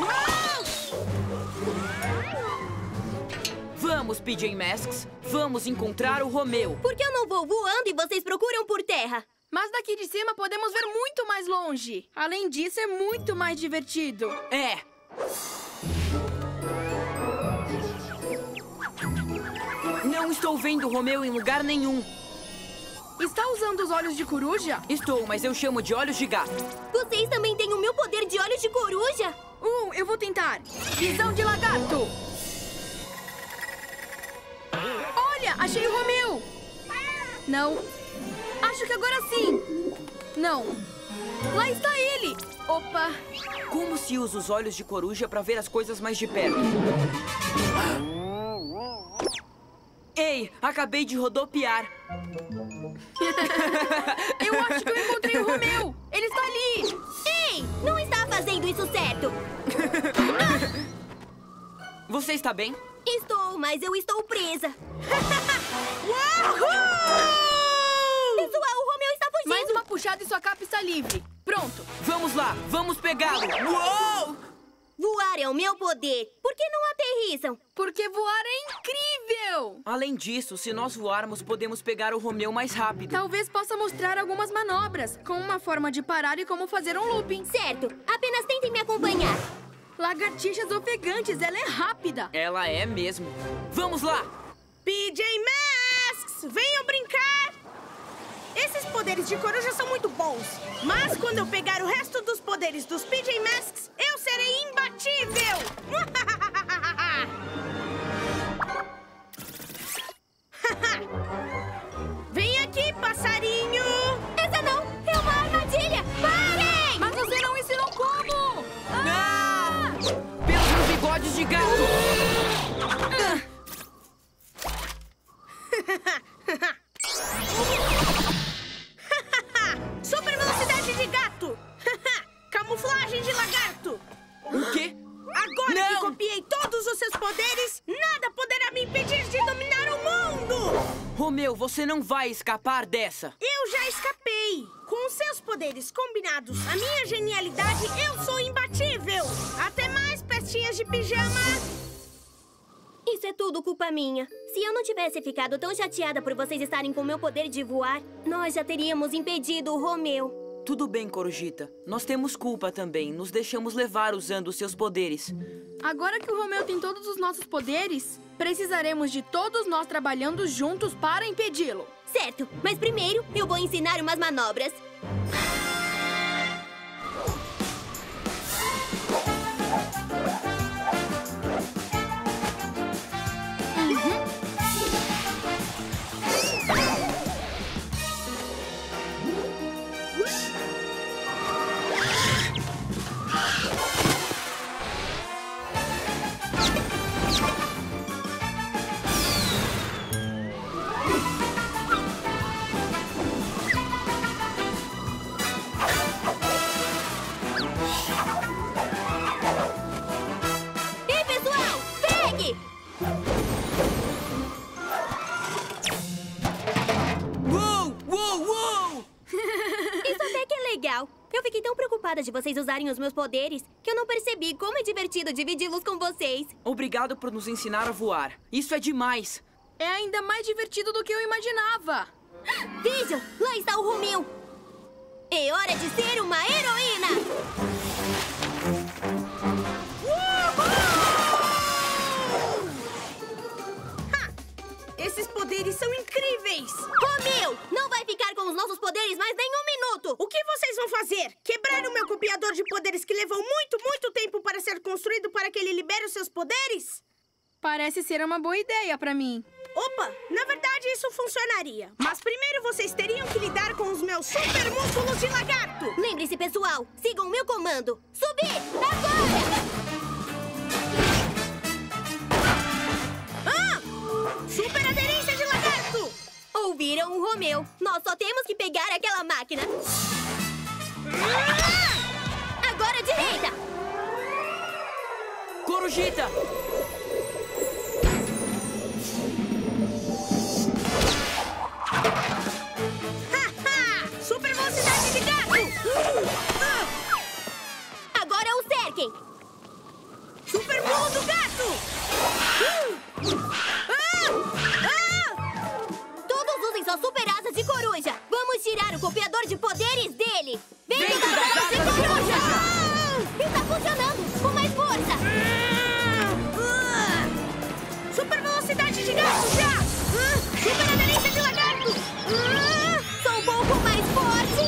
Não! Vamos, P J Masks, vamos encontrar o Romeu. Por que eu não vou voando e vocês procuram por terra? Mas daqui de cima podemos ver muito mais longe. Além disso, é muito mais divertido. É. Não estou vendo o Romeu em lugar nenhum. Está usando os olhos de coruja? Estou, mas eu chamo de olhos de gato. Vocês também têm o meu poder de olhos de coruja? Uh, eu vou tentar. Visão de lagarto. Olha, achei o Romeu! Não. Acho que agora sim. Não. Lá está ele. Opa. Como se usa os olhos de coruja para ver as coisas mais de perto? Ei, acabei de rodopiar. Eu acho que eu encontrei o Romeu. Ele está ali. Ei, não está fazendo isso certo. Você está bem? Estou, mas eu estou presa. Uau! Pessoal, o Romeu está fugindo. Mais uma puxada e sua capa está livre. Pronto. Vamos lá, vamos pegá-lo. Uou! Voar é o meu poder. Por que não aterrissam? Porque voar é incrível. Além disso, se nós voarmos, podemos pegar o Romeu mais rápido. Talvez possa mostrar algumas manobras, com uma forma de parar e como fazer um looping. Certo. Apenas tentem me acompanhar. Lagartixas ofegantes, ela é rápida. Ela é mesmo. Vamos lá! P J Masks, venham brincar! Esses poderes de coruja são muito bons, mas quando eu pegar o resto dos poderes dos P J Masks, eu serei imbatível! Vem aqui, passarinho! Essa não! É uma armadilha! Parem! Mas você não ensinou como! Ah! Pelos bigodes de gato! Super velocidade de gato! Camuflagem de lagarto! O quê? Agora não. Que copiei todos os seus poderes, nada poderá me impedir de dominar o mundo! Romeu, você não vai escapar dessa! Eu já escapei! Com os seus poderes combinados, a minha genialidade, eu sou imbatível! Até mais, pestinhas de pijama! Isso é tudo culpa minha. Se eu não tivesse ficado tão chateada por vocês estarem com o meu poder de voar, nós já teríamos impedido o Romeu. Tudo bem, Corujita. Nós temos culpa também. Nos deixamos levar usando os seus poderes. Agora que o Romeo tem todos os nossos poderes, precisaremos de todos nós trabalhando juntos para impedi-lo. Certo, mas primeiro eu vou ensinar umas manobras. De vocês usarem os meus poderes, que eu não percebi como é divertido dividi-los com vocês. Obrigado por nos ensinar a voar. Isso é demais. É ainda mais divertido do que eu imaginava. Vejam, lá está o Romeo. É hora de ser uma heroína! Ha! Esses poderes são incríveis! Romeo, não vai ficar com os nossos poderes mais nem um minuto! O que vocês vão fazer? Quebrar o meu copiador de poderes que levou muito, muito tempo para ser construído para que ele libere os seus poderes? Parece ser uma boa ideia pra mim. Opa, na verdade isso funcionaria. Mas primeiro vocês teriam que lidar com os meus super músculos de lagarto. Lembre-se, pessoal, sigam o meu comando. Subir agora! Ah! Super aderência de lagarto! Ouviram o Romeo. Nós só temos que pegar aquela máquina. Ah! Agora direita! Corujita! Super velocidade de gato! Agora o cerquem! Super pulo do gato! Ah! Ah! Todos usem suas super asas de coruja! Vamos tirar o copiador de poderes dele! Vem da dança, coruja! Ah! Está funcionando! Com mais força! Ah! Ah! Super velocidade de gato, já! Ah! Super aderência de lagarto! Ah! Sou um pouco mais forte!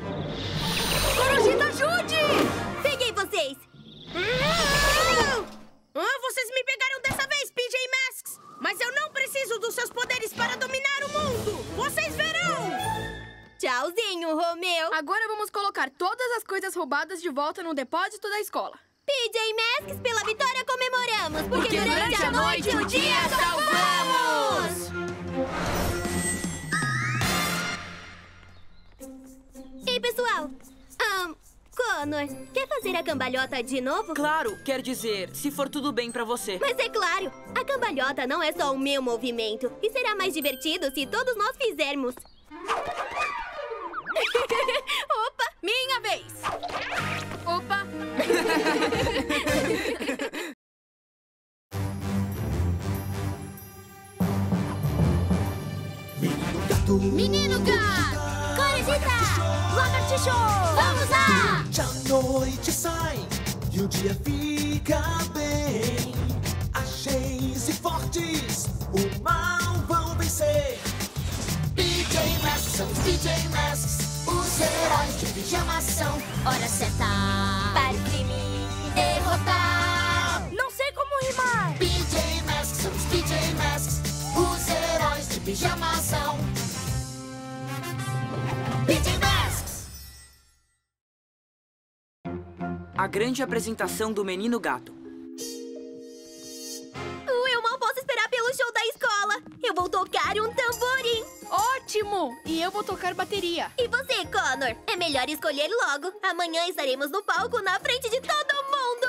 Ah! Não! Corujita, ajude! Peguei vocês! Ah! Ah, vocês me pegaram dessa vez, P J Masks! Mas eu não preciso dos seus poderes para dominar o mundo! Vocês verão! Tchauzinho, Romeo! Agora vamos colocar todas as coisas roubadas de volta no depósito da escola. P J Masks, pela vitória comemoramos! Porque, porque durante, durante a, a noite, noite o dia salvamos! Ei, pessoal! Ahn... Um... Connor, quer fazer a cambalhota de novo? Claro, quer dizer, se for tudo bem pra você. Mas é claro, a cambalhota não é só o meu movimento. E será mais divertido se todos nós fizermos. Opa, minha vez! Opa! Menino Gato! Menino Gato! Corujita! Lagartixo! Vamos lá! A noite sai e o dia fica bem. Ágeis e fortes, o mal vão vencer. P J Masks, são os P J Masks, os heróis de pijama são. Hora certa para o crime derrotar. Não sei como rimar. P J Masks, são os P J Masks, os heróis de pijama são. P J Masks. A grande apresentação do Menino Gato. Uh, eu mal posso esperar pelo show da escola. Eu vou tocar um tamborim. Ótimo! E eu vou tocar bateria. E você, Connor? É melhor escolher logo. Amanhã estaremos no palco na frente de todo mundo.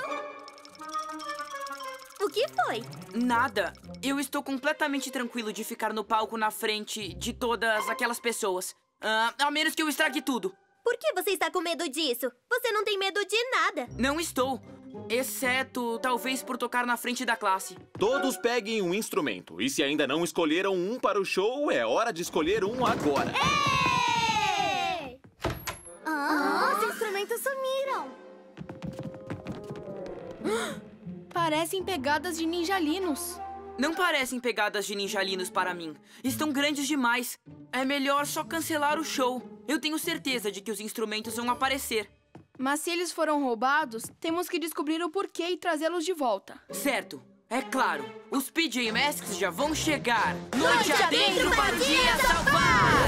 O que foi? Nada. Eu estou completamente tranquilo de ficar no palco na frente de todas aquelas pessoas. Uh, a menos que eu estrague tudo. Por que você está com medo disso? Você não tem medo de nada. Não estou. Exceto, talvez, por tocar na frente da classe. Todos peguem um instrumento. E se ainda não escolheram um para o show, é hora de escolher um agora. Ei! Ah, os instrumentos sumiram. Parecem pegadas de ninjalinos. Não parecem pegadas de ninjalinos para mim. Estão grandes demais. É melhor só cancelar o show. Eu tenho certeza de que os instrumentos vão aparecer. Mas se eles foram roubados, temos que descobrir o porquê e trazê-los de volta. Certo. É claro. Os P J Masks já vão chegar. Noite, noite adentro para o dia salvar!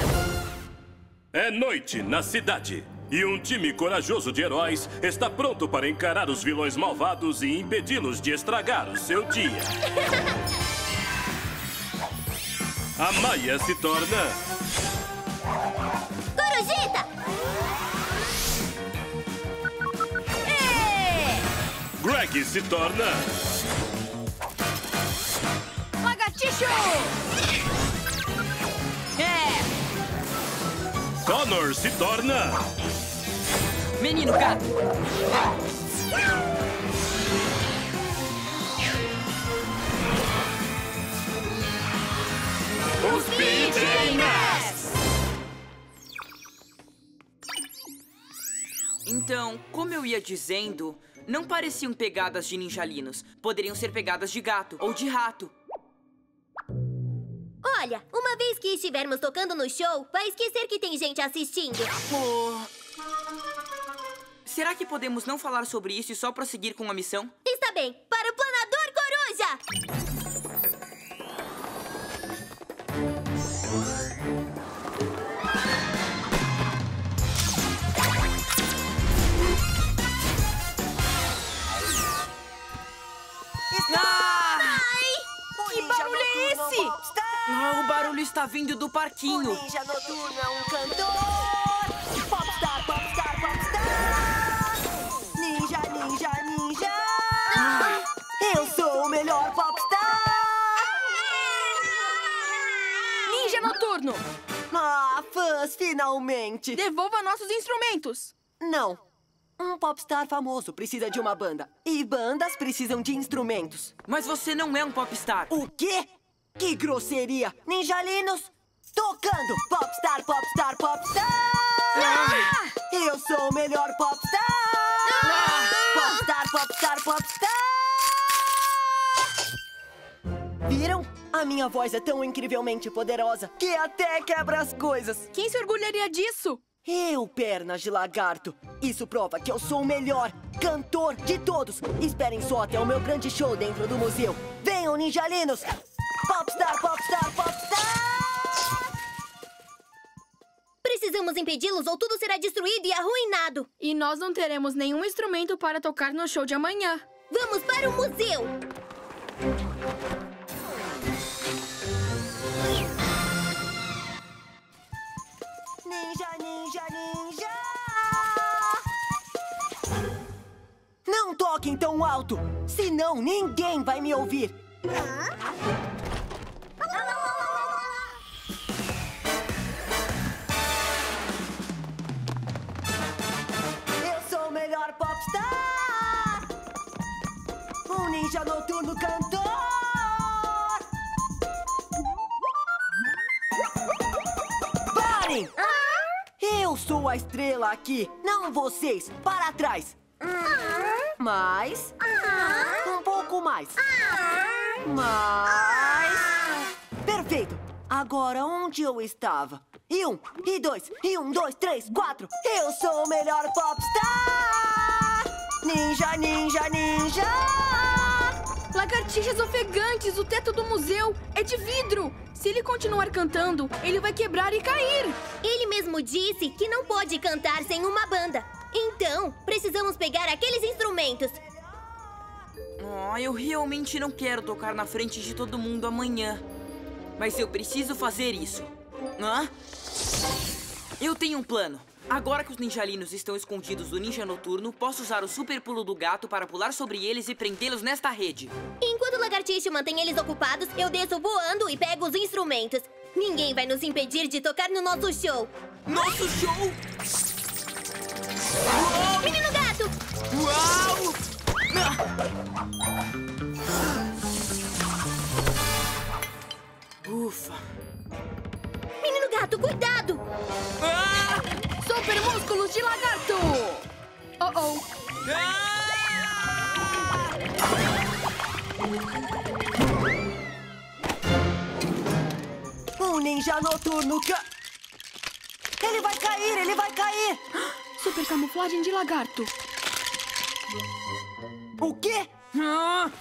É noite na cidade. E um time corajoso de heróis está pronto para encarar os vilões malvados e impedi-los de estragar o seu dia. Amaya se torna... Corujita! E... Greg se torna... Lagartixo! É... Connor se torna... Menino Gato! Os P J Masks! Então, como eu ia dizendo, não pareciam pegadas de ninjalinos. Poderiam ser pegadas de gato ou de rato. Olha, uma vez que estivermos tocando no show, vai esquecer que tem gente assistindo. Oh... Será que podemos não falar sobre isso e só prosseguir com a missão? Está bem. Para o planador coruja! Ah! Ai! Que barulho é esse? Ah, o barulho está vindo do parquinho. O Ninja Noturno é um cantor. Popstar, popstar, popstar. Ninja, ninja! Ah. Eu sou o melhor popstar! Ninja Noturno! Ah, fãs, finalmente! Devolva nossos instrumentos! Não. Um popstar famoso precisa de uma banda. E bandas precisam de instrumentos. Mas você não é um popstar. O quê? Que grosseria! Ninjalinos, tocando! Popstar, popstar, popstar! Ah. Eu sou o melhor popstar! Ah! Popstar, popstar, popstar! Viram? A minha voz é tão incrivelmente poderosa que até quebra as coisas. Quem se orgulharia disso? Eu, pernas de lagarto. Isso prova que eu sou o melhor cantor de todos. Esperem só até o meu grande show dentro do museu. Venham, ninjalinos! Popstar, popstar, popstar! Precisamos impedi-los ou tudo será destruído e arruinado. E nós não teremos nenhum instrumento para tocar no show de amanhã. Vamos para o museu! Ninja, ninja, ninja! Não toquem tão alto, senão ninguém vai me ouvir. Hã? Popstar! Um ninja noturno cantor! Parem! Ah? Eu sou a estrela aqui, não vocês! Para trás! Ah? Mais! Ah? Um pouco mais! Ah? Mais! Ah? Perfeito! Agora onde eu estava? E um, e dois, e um, dois, três, quatro! Eu sou o melhor popstar! Ninja, ninja, ninja! Lagartixas ofegantes, o teto do museu é de vidro. Se ele continuar cantando, ele vai quebrar e cair. Ele mesmo disse que não pode cantar sem uma banda. Então, precisamos pegar aqueles instrumentos. Oh, eu realmente não quero tocar na frente de todo mundo amanhã. Mas eu preciso fazer isso. Hã? Eu tenho um plano. Agora que os ninjalinos estão escondidos do Ninja Noturno, posso usar o super pulo do gato para pular sobre eles e prendê-los nesta rede. Enquanto o lagartixo mantém eles ocupados, eu desço voando e pego os instrumentos. Ninguém vai nos impedir de tocar no nosso show. Nosso show? Menino Gato! Uau! Ufa! Menino Gato, cuidado! Ah! Super músculos de lagarto! Oh-oh! Ah! Um ninja noturno ca... Ele vai cair, ele vai cair! Super camuflagem de lagarto. O quê? Ah.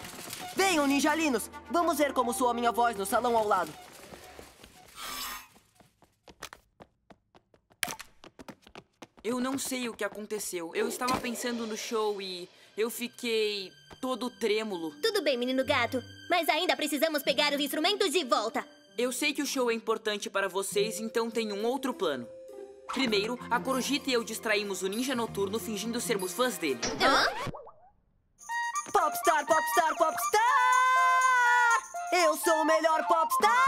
Venham, ninjalinos. Vamos ver como soa minha voz no salão ao lado. Eu não sei o que aconteceu. Eu estava pensando no show e eu fiquei todo trêmulo. Tudo bem, menino gato. Mas ainda precisamos pegar os instrumentos de volta. Eu sei que o show é importante para vocês, então tem um outro plano. Primeiro, a Corujita e eu distraímos o Ninja Noturno fingindo sermos fãs dele. Hã? Popstar, popstar, popstar! Eu sou o melhor popstar!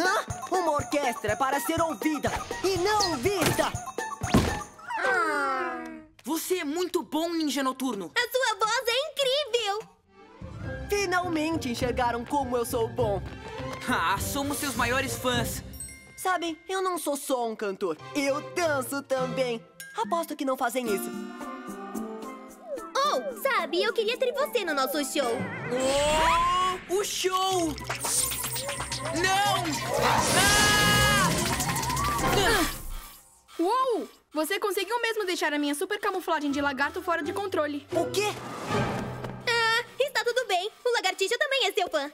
Hã? Uma orquestra é para ser ouvida e não vista! Você é muito bom, Ninja Noturno! A sua voz é incrível! Finalmente enxergaram como eu sou bom! Ah, somos seus maiores fãs! Sabem, eu não sou só um cantor. Eu danço também. Aposto que não fazem isso. Oh, sabe, eu queria ter você no nosso show. Oh, o show! Não! Ah! Ah! Uou! Você conseguiu mesmo deixar a minha super camuflagem de lagarto fora de controle. O quê? Ah, está tudo bem. O lagartixa também é seu fã.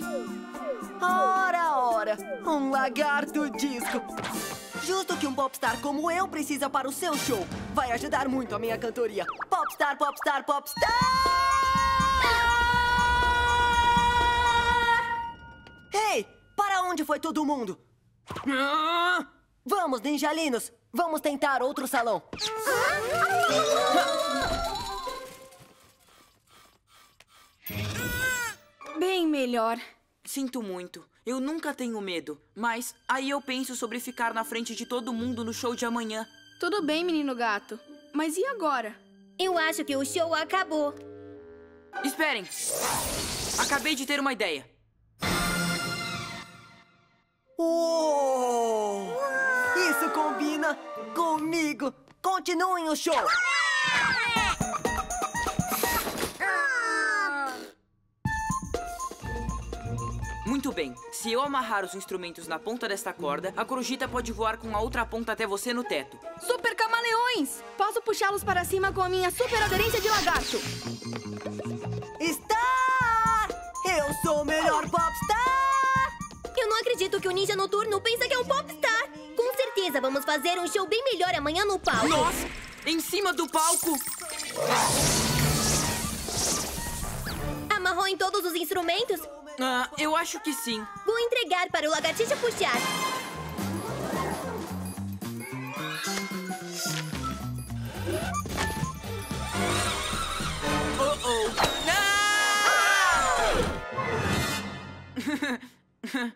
Ora, ora, um lagarto disco. Justo que um popstar como eu precisa para o seu show. Vai ajudar muito a minha cantoria. Popstar, popstar, popstar! Ei, hey, para onde foi todo mundo? Vamos, ninjalinos, vamos tentar outro salão. Bem melhor. Sinto muito. Eu nunca tenho medo. Mas aí eu penso sobre ficar na frente de todo mundo no show de amanhã. Tudo bem, menino gato. Mas e agora? Eu acho que o show acabou. Esperem. Acabei de ter uma ideia. Uou! Isso combina comigo. Continuem o show. Muito bem. Se eu amarrar os instrumentos na ponta desta corda, a Corujita pode voar com a outra ponta até você no teto. Super camaleões! Posso puxá-los para cima com a minha super aderência de lagarto. Star! Eu sou o melhor popstar! Eu não acredito que o Ninja Noturno pensa que é um popstar. Com certeza vamos fazer um show bem melhor amanhã no palco. Nossa! Em cima do palco! Amarrou em todos os instrumentos? Ah, eu acho que sim. Vou entregar para o lagartixa puxar. Oh, oh. Ah! Ah!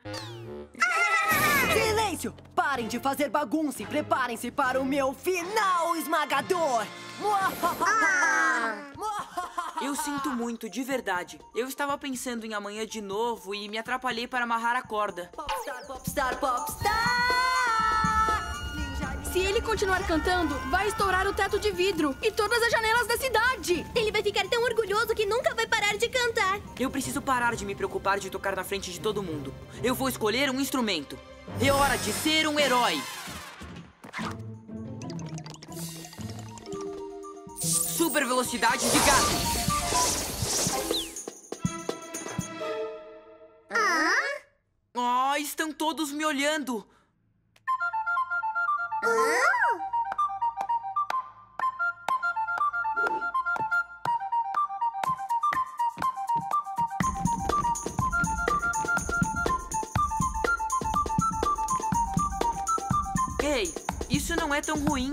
Silêncio! Parem de fazer bagunça e preparem-se para o meu final esmagador! Ah! Eu sinto muito, de verdade. Eu estava pensando em amanhã de novo e me atrapalhei para amarrar a corda. Popstar, popstar, popstar! Se ele continuar cantando, vai estourar o teto de vidro e todas as janelas da cidade. Ele vai ficar tão orgulhoso que nunca vai parar de cantar. Eu preciso parar de me preocupar de tocar na frente de todo mundo. Eu vou escolher um instrumento. É hora de ser um herói. Super velocidade de gato. Ah, oh, estão todos me olhando. Ah. Ei, isso não é tão ruim.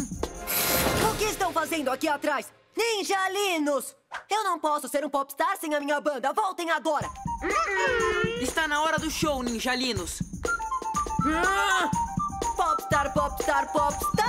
O que estão fazendo aqui atrás? Ninjalinos! Eu não posso ser um popstar sem a minha banda. Voltem agora! Está na hora do show, ninjalinos! Popstar, popstar, popstar!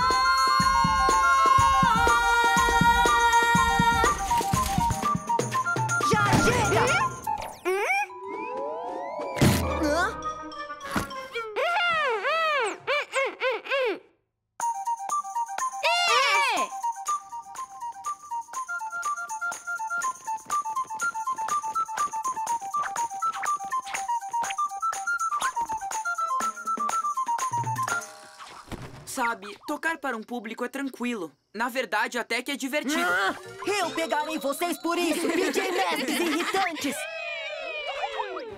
Sabe, tocar para um público é tranquilo. Na verdade, até que é divertido. Ah, eu pegarei vocês por isso, P J Masks irritantes!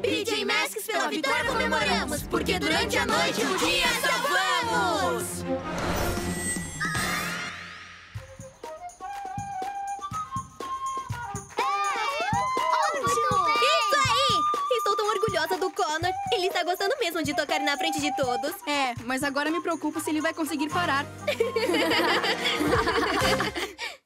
P J Masks, pela vitória comemoramos, porque durante a noite o dia salvamos! É, ótimo! Isso aí! Estou tão orgulhosa do Connor. Ele está gostando mesmo de tocar na frente de todos. É, mas agora me preocupo se ele vai conseguir parar.